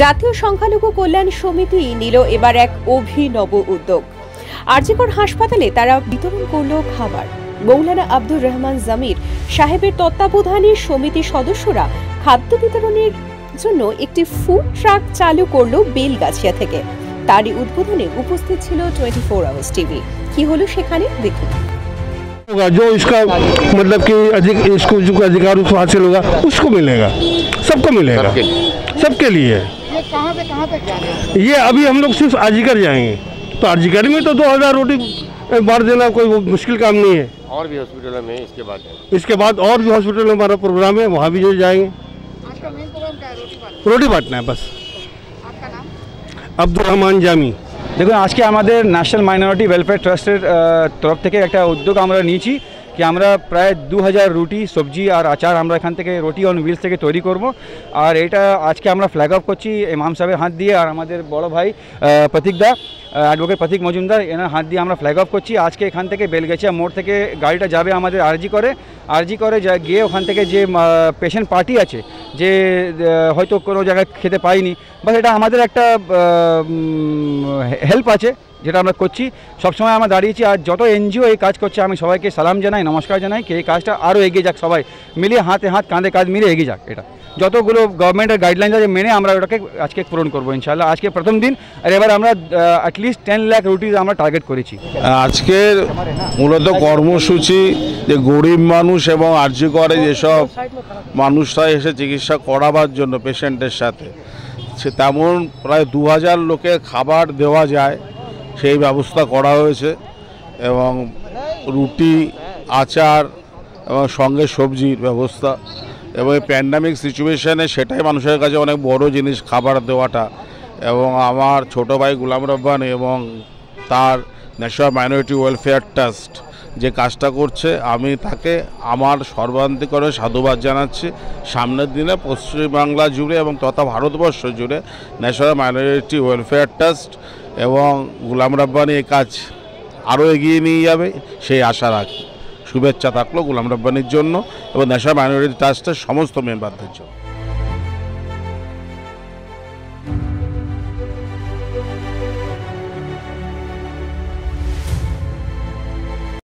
জাতীয় সংখ্যালঘু কল্যাণ সমিতি নিল এবার এক অভিনব উদ্যোগ। আর.জি. কর হাসপাতালে তারা বিতরণ করলো খাবার। মৌলানা আব্দুর রহমান জামির সাহেবের তত্ত্বাবধানে সমিতি সদস্যরা খাদ্য বিতরণের জন্য একটি ফুড ট্রাক চালু করলো বেলগাছিয়া থেকে। তারই উদ্বোধনে উপস্থিত ছিল 24 আওয়ার্স টিভি। কি হলো সেখানে দেখুন। जो इसका मतलब कि अधिक इसको जो अधिकार उसको हासिल होगा उसको मिलेगा, सबको मिलेगा, सबके लिए। ये अभी हम लोग सिर्फ आर.जी. कर जाएंगे तो आर.जी. कर में तो 2000 रोटी बांट देना कोई मुश्किल काम नहीं है। और भी हॉस्पिटल में इसके बाद और भी हॉस्पिटल में हमारा प्रोग्राम है, वहाँ भी जो जाएंगे रोटी बांटना है बस। अब्दुर रहमान जामी। देखो आज के हमारे नैशनल माइनॉरिटी वेलफेयर ट्रस्ट तरफ থেকে একটা উদ্যোগ আমরা নিয়েছি कि আমরা প্রায় 2000 রুটি সবজি আর আচার আমরা এখান থেকে রুটি অন হুইলস থেকে তৈরি করব। আর এটা আজকে আমরা ফ্ল্যাগ অফ করছি ইমাম সাহেবের হাত দিয়ে আর আমাদের বড় ভাই প্রতীক দা অ্যাডভোকেট প্রতীক মজুমদার এনার হাত দিয়ে আমরা ফ্ল্যাগ অফ করছি। আজকে এখান থেকে বেলগাছিয়া মোড় থেকে গাড়িটা যাবে আমাদের আর.জি. করে গিয়ে ওখান থেকে যে পেশেন্ট পার্টি আছে যে হয়তো কোনো জায়গায় খেতে পাইনি বাস এটা আমাদের একটা হেল্প আছে যেটা আমরা করছি। সবসময় আমরা দাঁড়িয়েছি আর যত এনজিও এই কাজ করছে আমি সবাইকে সালাম জানাই, নমস্কার জানাই কি এই কাজটা আরও এগিয়ে যাক, সবাই মিলিয়ে হাতে হাত কাঁধে কাঁধ মিলিয়ে এগিয়ে যাক। এটা যতগুলো গভর্নমেন্টের গাইডলাইন আছে মেনে আমরা ওটাকে আজকে পূরণ করবো ইনশাআল্লাহ। আজকে প্রথম দিন আর এবার আমরা অ্যাটলিস্ট 10 লাখ রুটিজ আমরা টার্গেট করেছি। আজকের মূলত কর্মসূচি যে গরিব মানুষ এবং আর.জি. করে যেসব মানুষরা এসে চিকিৎসা করাবার জন্য পেশেন্টের সাথে সে তেমন প্রায় 2000 লোকে খাবার দেওয়া যায় সেই ব্যবস্থা করা হয়েছে এবং রুটি আচার এবং সঙ্গে সবজির ব্যবস্থা। এবং এই প্যান্ডামিক সিচুয়েশানে সেটাই মানুষের কাছে অনেক বড় জিনিস খাবার দেওয়াটা। এবং আমার ছোট ভাই গুলাম রব্বানি এবং তার ন্যাশনাল মাইনরিটি ওয়েলফেয়ার ট্রাস্ট যে কাজটা করছে আমি তাকে আমার সর্বান্তিকরে সাধুবাদ জানাচ্ছি। সামনের দিনে পশ্চিমবাংলা জুড়ে এবং তথা ভারতবর্ষ জুড়ে ন্যাশনাল মাইনরিটি ওয়েলফেয়ার ট্রাস্ট এবং গুলাম রব্বানি এই কাজ আরও এগিয়ে নিয়ে যাবে সেই আশা রাখি। শুভেচ্ছা থাকলো গুলাম রব্বানির জন্য এবং ন্যাশনাল মাইনরিটি ট্রাস্টের সমস্ত মেম্বারদের জন্য।